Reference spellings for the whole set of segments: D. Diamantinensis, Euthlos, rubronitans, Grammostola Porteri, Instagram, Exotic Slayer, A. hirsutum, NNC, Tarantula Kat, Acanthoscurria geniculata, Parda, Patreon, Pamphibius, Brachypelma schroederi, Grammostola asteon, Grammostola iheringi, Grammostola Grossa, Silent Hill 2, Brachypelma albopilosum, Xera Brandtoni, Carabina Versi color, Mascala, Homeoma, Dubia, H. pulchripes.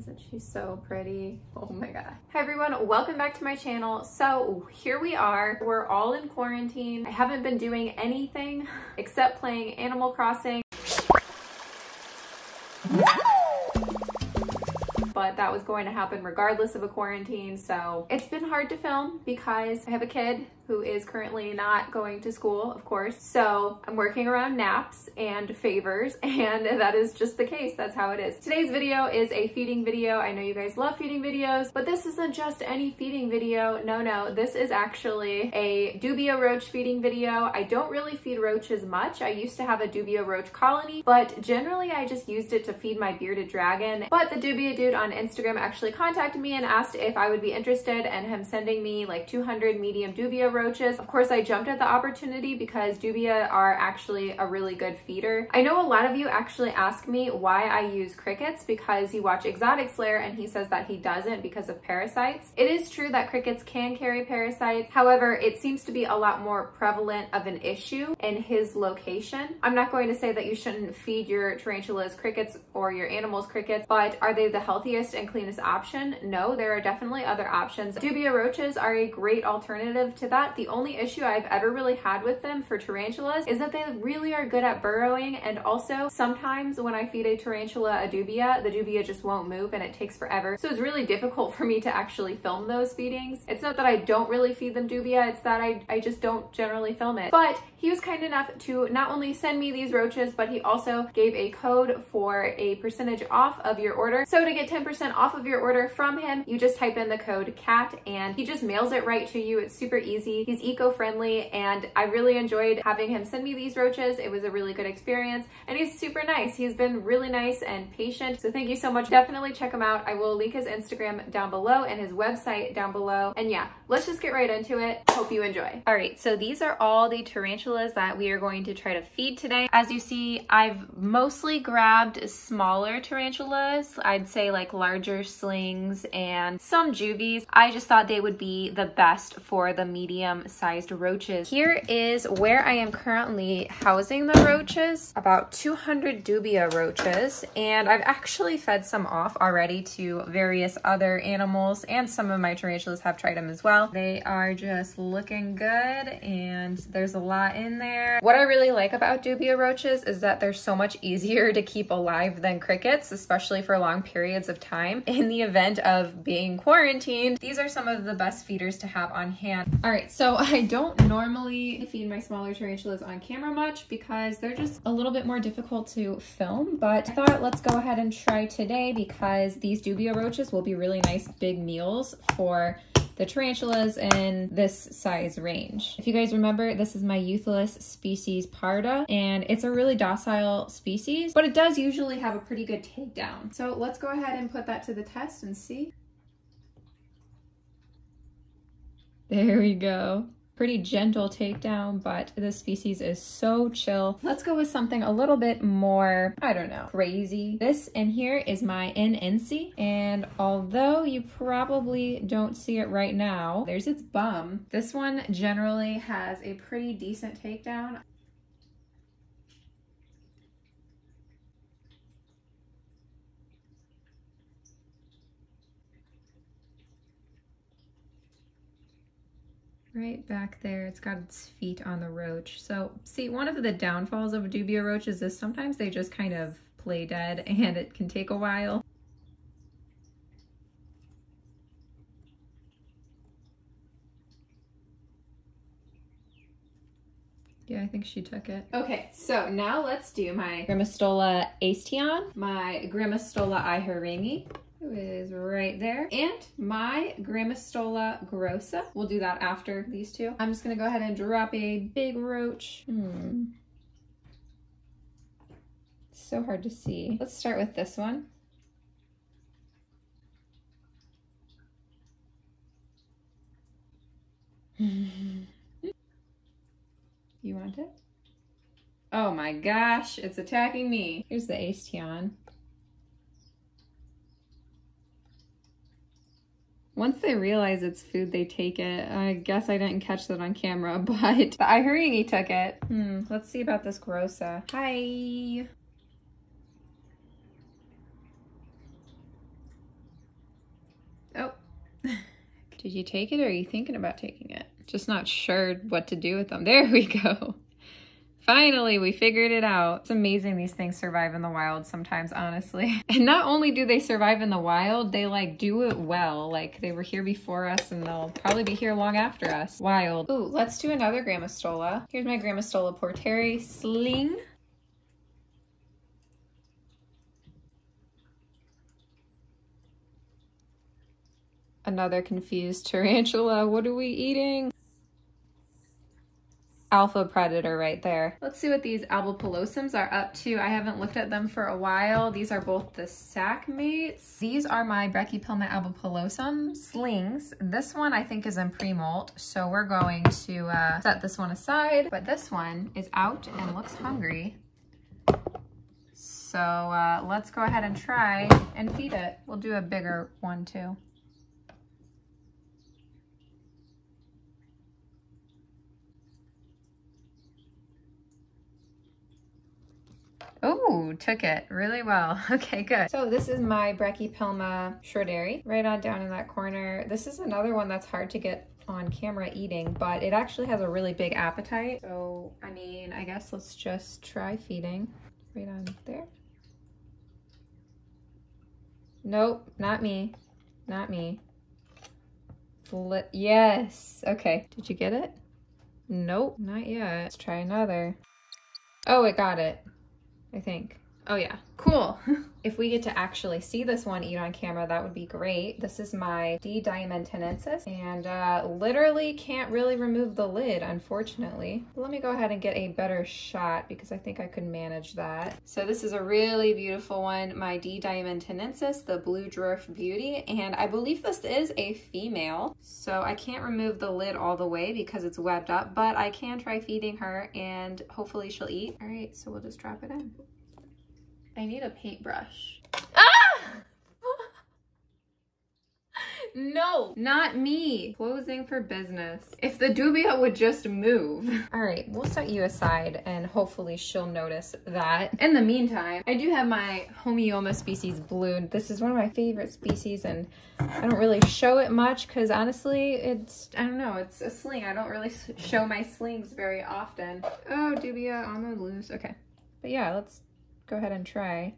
Isn't she so pretty? Oh my god. Hi everyone, welcome back to my channel. So here we are. We're all in quarantine. I haven't been doing anything except playing Animal Crossing. But that was going to happen regardless of a quarantine. So it's been hard to film because I have a kid who is currently not going to school, of course. So I'm working around naps and favors, and that is just the case. That's how it is. Today's video is a feeding video. I know you guys love feeding videos, but this isn't just any feeding video. No, no, this is actually a Dubia roach feeding video. I don't really feed roaches much. I used to have a Dubia roach colony, but generally I just used it to feed my bearded dragon. But the Dubia dude on Instagram actually contacted me and asked if I would be interested in him sending me like 200 medium Dubia roaches. Of course, I jumped at the opportunity because Dubia are actually a really good feeder. I know a lot of you actually ask me why I use crickets because you watch Exotic Slayer and he says that he doesn't because of parasites. It is true that crickets can carry parasites. However, it seems to be a lot more prevalent of an issue in his location. I'm not going to say that you shouldn't feed your tarantulas crickets or your animals crickets, but are they the healthiest and cleanest option? No, there are definitely other options. Dubia roaches are a great alternative to that. The only issue I've ever really had with them for tarantulas is that they really are good at burrowing, and also sometimes when I feed a tarantula a Dubia, the Dubia just won't move and it takes forever. So it's really difficult for me to actually film those feedings. It's not that I don't really feed them Dubia, it's that I just don't generally film it. But he was kind enough to not only send me these roaches, but he also gave a code for a percentage off of your order. So to get 10% off of your order from him, you just type in the code CAT and he just mails it right to you. It's super easy. He's eco-friendly, and I really enjoyed having him send me these roaches. It was a really good experience, and he's super nice. He's been really nice and patient, so thank you so much. Definitely check him out. I will link his Instagram down below and his website down below, and yeah, let's just get right into it. Hope you enjoy. All right, so these are all the tarantulas that we are going to try to feed today. As you see, I've mostly grabbed smaller tarantulas. I'd say like larger slings and some juvies. I just thought they would be the best for the medium sized roaches. Here is where I am currently housing the roaches, about 200 Dubia roaches, and I've actually fed some off already to various other animals, and some of my tarantulas have tried them as well. They are just looking good, and there's a lot in there. What I really like about Dubia roaches is that they're so much easier to keep alive than crickets, especially for long periods of time. In the event of being quarantined, these are some of the best feeders to have on hand. All right, so I don't normally feed my smaller tarantulas on camera much because they're just a little bit more difficult to film, but I thought let's go ahead and try today because these Dubia roaches will be really nice big meals for the tarantulas in this size range. If you guys remember, this is my Euthlos species Parda, and it's a really docile species, but it does usually have a pretty good takedown. So let's go ahead and put that to the test and see. There we go. Pretty gentle takedown, but this species is so chill. Let's go with something a little bit more, I don't know, crazy. This in here is my NNC, and although you probably don't see it right now, there's its bum. This one generally has a pretty decent takedown. Right back there, it's got its feet on the roach. So see, one of the downfalls of Dubia roaches is sometimes they just kind of play dead and it can take a while. Yeah, I think she took it. Okay, so now let's do my Grammostola asteon, my Grammostola iheringi, who is right there, and my Grammostola Grossa. We'll do that after these two. I'm just gonna go ahead and drop a big roach. So hard to see. Let's start with this one. You want it? Oh my gosh, it's attacking me. Here's the asteon. Once they realize it's food, they take it. I guess I didn't catch that on camera, but the iheringi took it. Let's see about this Grossa. Hi. Did you take it or are you thinking about taking it? Just not sure what to do with them. There we go. Finally, we figured it out. It's amazing these things survive in the wild sometimes, honestly. And not only do they survive in the wild, they like do it well. Like they were here before us and they'll probably be here long after us. Wild. Ooh, let's do another Grammostola. Here's my Grammostola Porteri sling. Another confused tarantula. What are we eating? Alpha predator right there. Let's see what these albopilosums are up to. I haven't looked at them for a while. These are both the sac mates. These are my Brachypelma albopilosum slings. This one I think is in pre-molt, so we're going to set this one aside. But this one is out and looks hungry. So let's go ahead and try and feed it. We'll do a bigger one too. Oh, took it really well. Okay, good. So this is my Brachypelma schroederi, right on down in that corner. This is another one that's hard to get on camera eating, but it actually has a really big appetite. So, I mean, I guess let's just try feeding right on there. Nope, not me. Not me. Yes. Okay. Did you get it? Nope, not yet. Let's try another. Oh, it got it. I think. Oh yeah. Cool. If we get to actually see this one eat on camera, that would be great. This is my D. Diamantinensis, and literally can't really remove the lid, unfortunately. But let me go ahead and get a better shot because I think I could manage that. So this is a really beautiful one, my D. Diamantinensis, the blue dwarf beauty, and I believe this is a female. So I can't remove the lid all the way because it's webbed up, but I can try feeding her and hopefully she'll eat. All right, so we'll just drop it in. I need a paintbrush. Ah! No, not me. Closing for business. If the Dubia would just move. All right, we'll set you aside and hopefully she'll notice that. In the meantime, I do have my Homeoma species blue. This is one of my favorite species and I don't really show it much because honestly, it's, I don't know, it's a sling. I don't really show my slings very often. Oh, Dubia on the loose. Okay, but yeah, let's go ahead and try.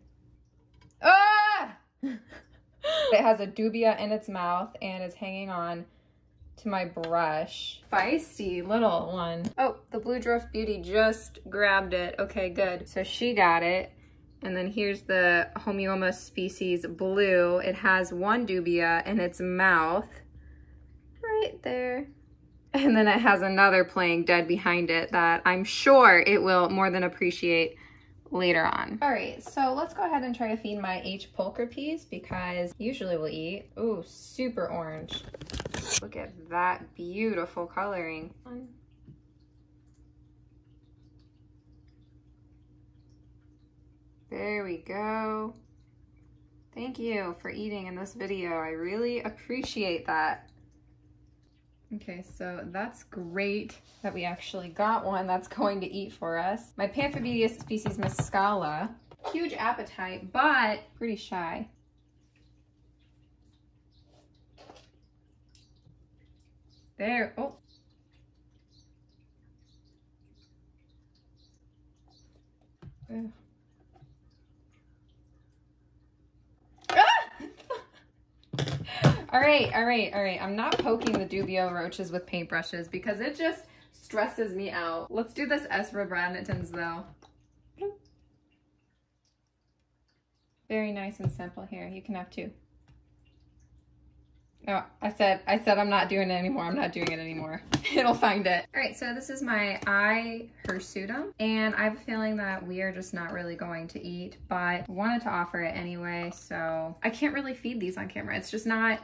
Ah! It has a Dubia in its mouth and is hanging on to my brush. Feisty little one. Oh, the blue dwarf beauty just grabbed it. Okay, good. So she got it. And then here's the Homeoma species blue. It has one Dubia in its mouth right there. And then it has another playing dead behind it that I'm sure it will more than appreciate later on. All right, so let's go ahead and try to feed my H. pulchripes because usually we'll eat. Ooh, super orange. Look at that beautiful coloring. There we go. Thank you for eating in this video. I really appreciate that. Okay, so that's great that we actually got one that's going to eat for us. My Pamphibius species Mascala, huge appetite, but pretty shy. There, oh. Ugh. All right, all right, all right. I'm not poking the Dubia roaches with paintbrushes because it just stresses me out. Let's do this Xera Brandtoni though. Very nice and simple here. You can have two. No, I said I'm not doing it anymore. I'm not doing it anymore. It'll find it. All right, so this is my A. hirsutum, and I have a feeling that we are just not really going to eat, but wanted to offer it anyway, so I can't really feed these on camera. It's just not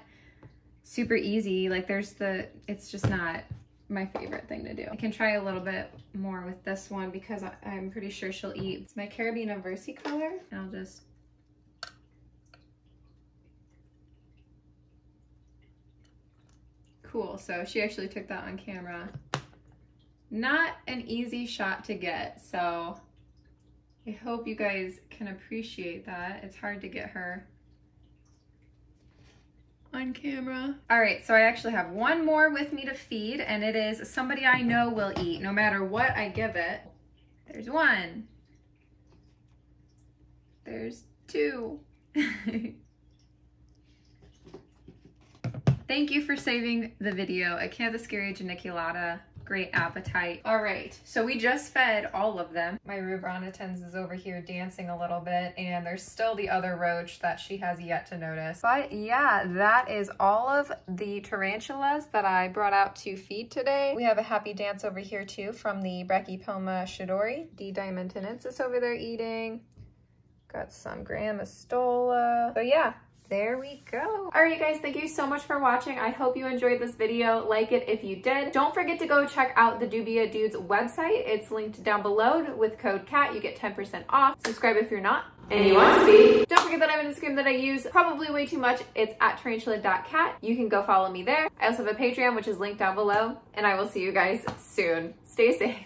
super easy. Like it's just not my favorite thing to do. I can try a little bit more with this one because I'm pretty sure she'll eat. It's my Carabina Versi color, and I'll just cool, so she actually took that on camera. Not an easy shot to get, so I hope you guys can appreciate that. It's hard to get her. on camera. All right, so I actually have one more with me to feed, and it is somebody I know will eat no matter what I give it. There's one. There's two. Thank you for saving the video. Acanthoscurria geniculata, great appetite. All right, so we just fed all of them. My rubronitans is over here dancing a little bit, and there's still the other roach that she has yet to notice. But yeah, that is all of the tarantulas that I brought out to feed today. We have a happy dance over here too from the Brachypelma schroederi. D. Diamantinensis over there eating. Got some Grammostola. So yeah, there we go. All right, you guys, thank you so much for watching. I hope you enjoyed this video. Like it if you did. Don't forget to go check out the Dubia Dude's website. It's linked down below. With code CAT, you get 10% off. Subscribe if you're not. And you want to be. Don't forget that I have an Instagram that I use probably way too much. It's @tarantula.kat. You can go follow me there. I also have a Patreon, which is linked down below. And I will see you guys soon. Stay safe.